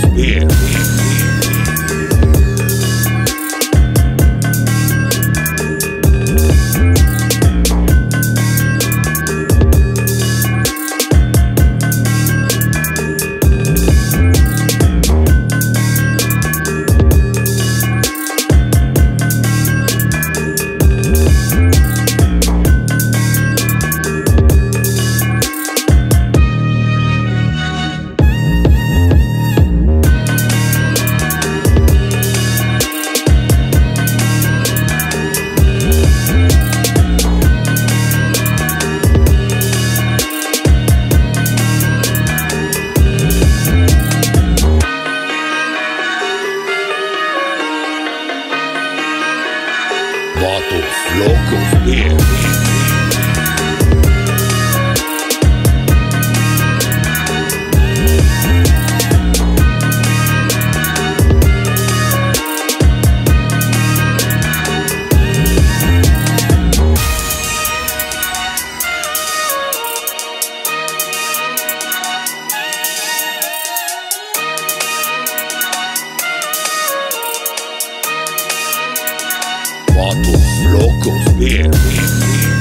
Spin. Vatos locos, yeah. Vatos locos, yeah.